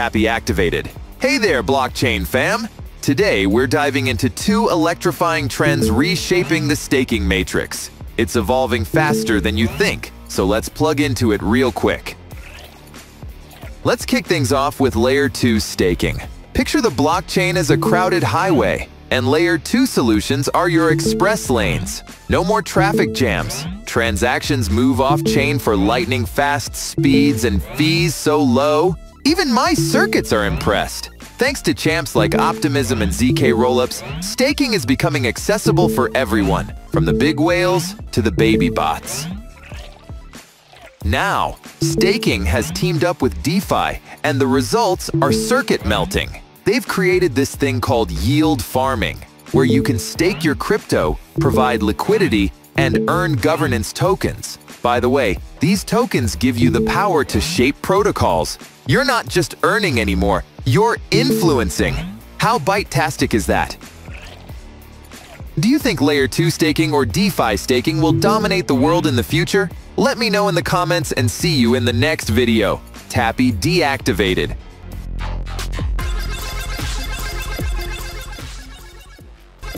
Tappy activated. Hey there, blockchain fam! Today we're diving into two electrifying trends reshaping the staking matrix. It's evolving faster than you think, so let's plug into it real quick. Let's kick things off with Layer 2 staking. Picture the blockchain as a crowded highway, and Layer 2 solutions are your express lanes. No more traffic jams. Transactions move off-chain for lightning-fast speeds and fees so low. Even my circuits are impressed. Thanks to champs like Optimism and ZK Rollups, staking is becoming accessible for everyone, from the big whales to the baby bots. Now, staking has teamed up with DeFi, and the results are circuit melting. They've created this thing called yield farming, where you can stake your crypto, provide liquidity, and earn governance tokens. By the way, these tokens give you the power to shape protocols. You're not just earning anymore, you're influencing. How bite-tastic is that? Do you think Layer 2 staking or DeFi staking will dominate the world in the future? Let me know in the comments and see you in the next video. Tappy deactivated.